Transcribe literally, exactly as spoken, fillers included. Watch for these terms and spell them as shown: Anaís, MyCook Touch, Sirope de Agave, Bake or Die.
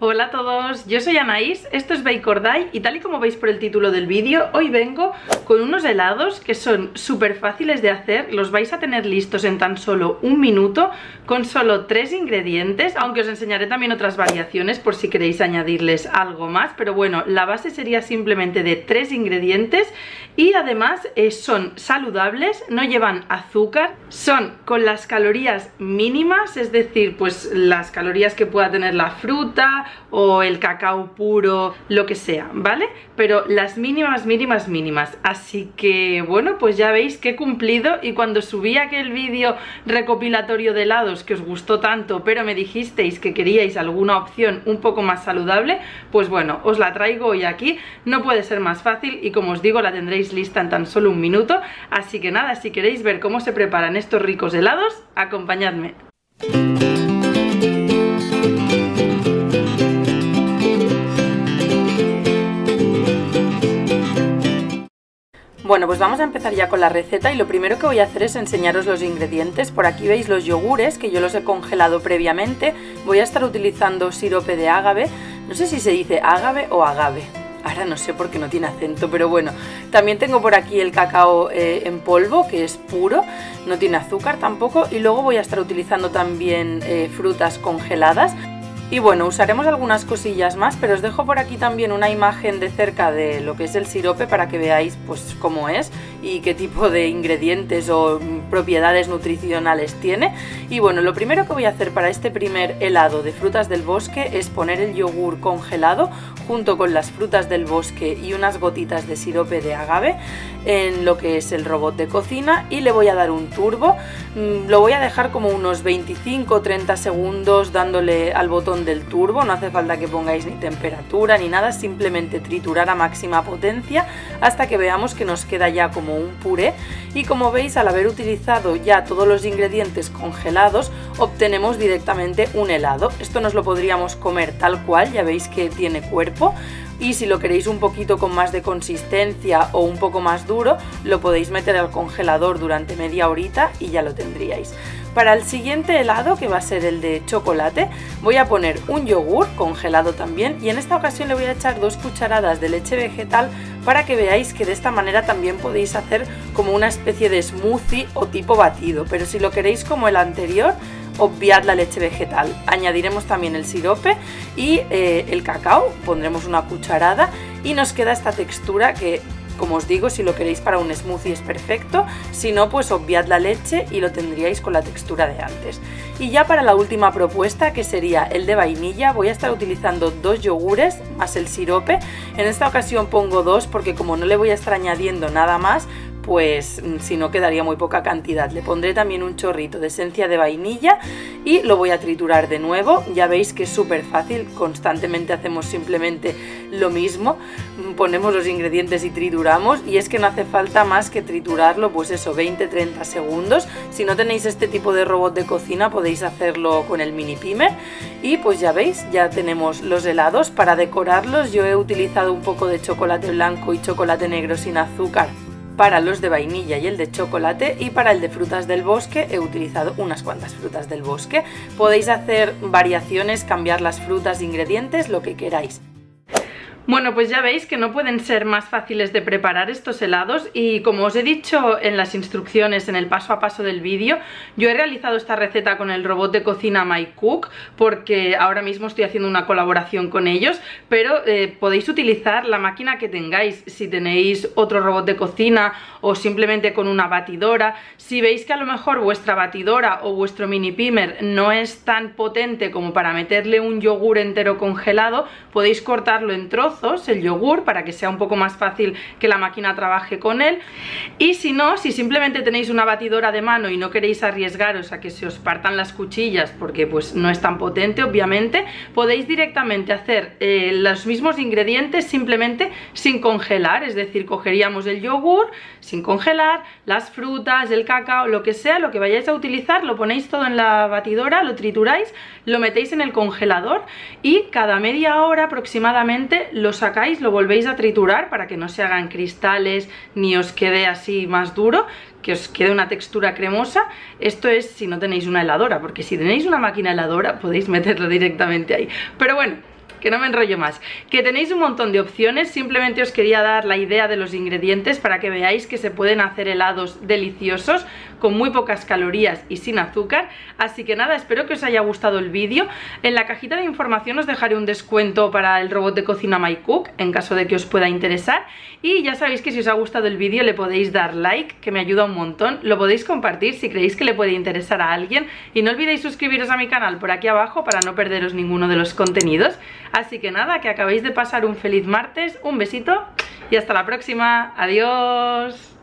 Hola a todos, yo soy Anaís, esto es Bake or Die y tal y como veis por el título del vídeo, hoy vengo con unos helados que son súper fáciles de hacer, los vais a tener listos en tan solo un minuto con solo tres ingredientes, aunque os enseñaré también otras variaciones por si queréis añadirles algo más, pero bueno, la base sería simplemente de tres ingredientes y además eh, son saludables, no llevan azúcar, son con las calorías mínimas, es decir, pues las calorías que pueda tener la fruta o el cacao puro, lo que sea, ¿vale? Pero las mínimas, mínimas, mínimas. Así que, bueno, pues ya veis que he cumplido y cuando subí aquel vídeo recopilatorio de helados que os gustó tanto, pero me dijisteis que queríais alguna opción un poco más saludable, pues bueno, os la traigo hoy aquí, no puede ser más fácil y como os digo, la tendréis lista en tan solo un minuto. Así que nada, si queréis ver cómo se preparan estos ricos helados, acompañadme. Bueno, pues vamos a empezar ya con la receta y lo primero que voy a hacer es enseñaros los ingredientes. Por aquí veis los yogures que yo los he congelado previamente. Voy a estar utilizando sirope de ágave, no sé si se dice ágave o agave, ahora no sé porque no tiene acento, pero bueno. También tengo por aquí el cacao eh, en polvo, que es puro, no tiene azúcar tampoco. Y luego voy a estar utilizando también eh, frutas congeladas. Y bueno, usaremos algunas cosillas más, pero os dejo por aquí también una imagen de cerca de lo que es el sirope para que veáis pues cómo es y qué tipo de ingredientes o propiedades nutricionales tiene. Y bueno, lo primero que voy a hacer para este primer helado de frutas del bosque es poner el yogur congelado junto con las frutas del bosque y unas gotitas de sirope de agave en lo que es el robot de cocina y le voy a dar un turbo. Lo voy a dejar como unos veinticinco a treinta segundos dándole al botón del turbo, no hace falta que pongáis ni temperatura ni nada, simplemente triturar a máxima potencia hasta que veamos que nos queda ya como un puré y como veis al haber utilizado ya todos los ingredientes congelados obtenemos directamente un helado. Esto nos lo podríamos comer tal cual, ya veis que tiene cuerpo y si lo queréis un poquito con más de consistencia o un poco más duro lo podéis meter al congelador durante media horita y ya lo tendríais. Para el siguiente helado, que va a ser el de chocolate, voy a poner un yogur congelado también y en esta ocasión le voy a echar dos cucharadas de leche vegetal para que veáis que de esta manera también podéis hacer como una especie de smoothie o tipo batido, pero si lo queréis como el anterior, obviad la leche vegetal. Añadiremos también el sirope y eh, el cacao, pondremos una cucharada y nos queda esta textura que, como os digo, si lo queréis para un smoothie es perfecto, si no pues obviad la leche y lo tendríais con la textura de antes. Y ya para la última propuesta, que sería el de vainilla, voy a estar utilizando dos yogures más el sirope. En esta ocasión pongo dos porque como no le voy a estar añadiendo nada más, pues si no quedaría muy poca cantidad. Le pondré también un chorrito de esencia de vainilla y lo voy a triturar de nuevo. Ya veis que es súper fácil, constantemente hacemos simplemente lo mismo, ponemos los ingredientes y trituramos y es que no hace falta más que triturarlo, pues eso, veinte a treinta segundos. Si no tenéis este tipo de robot de cocina podéis hacerlo con el mini pimer y pues ya veis, ya tenemos los helados. Para decorarlos yo he utilizado un poco de chocolate blanco y chocolate negro sin azúcar para los de vainilla y el de chocolate, y para el de frutas del bosque he utilizado unas cuantas frutas del bosque. Podéis hacer variaciones, cambiar las frutas, ingredientes, lo que queráis. Bueno, pues ya veis que no pueden ser más fáciles de preparar estos helados y como os he dicho en las instrucciones, en el paso a paso del vídeo, yo he realizado esta receta con el robot de cocina MyCook porque ahora mismo estoy haciendo una colaboración con ellos, pero eh, podéis utilizar la máquina que tengáis, si tenéis otro robot de cocina o simplemente con una batidora. Si veis que a lo mejor vuestra batidora o vuestro mini pimer no es tan potente como para meterle un yogur entero congelado, podéis cortarlo en trozos el yogur para que sea un poco más fácil que la máquina trabaje con él. Y si no, si simplemente tenéis una batidora de mano y no queréis arriesgaros a que se os partan las cuchillas porque pues no es tan potente, obviamente podéis directamente hacer eh, los mismos ingredientes simplemente sin congelar, es decir, cogeríamos el yogur sin congelar, las frutas, el cacao, lo que sea, lo que vayáis a utilizar, lo ponéis todo en la batidora, lo trituráis, lo metéis en el congelador y cada media hora aproximadamente lo Lo sacáis, lo volvéis a triturar para que no se hagan cristales ni os quede así más duro, que os quede una textura cremosa. Esto es si no tenéis una heladora, porque si tenéis una máquina heladora podéis meterlo directamente ahí. Pero bueno, que no me enrollo más, que tenéis un montón de opciones. Simplemente os quería dar la idea de los ingredientes para que veáis que se pueden hacer helados deliciosos con muy pocas calorías y sin azúcar. Así que nada, espero que os haya gustado el vídeo. En la cajita de información os dejaré un descuento para el robot de cocina MyCook en caso de que os pueda interesar, y ya sabéis que si os ha gustado el vídeo le podéis dar like, que me ayuda un montón, lo podéis compartir si creéis que le puede interesar a alguien, y no olvidéis suscribiros a mi canal por aquí abajo para no perderos ninguno de los contenidos. Así que nada, que acabéis de pasar un feliz martes, un besito y hasta la próxima. Adiós.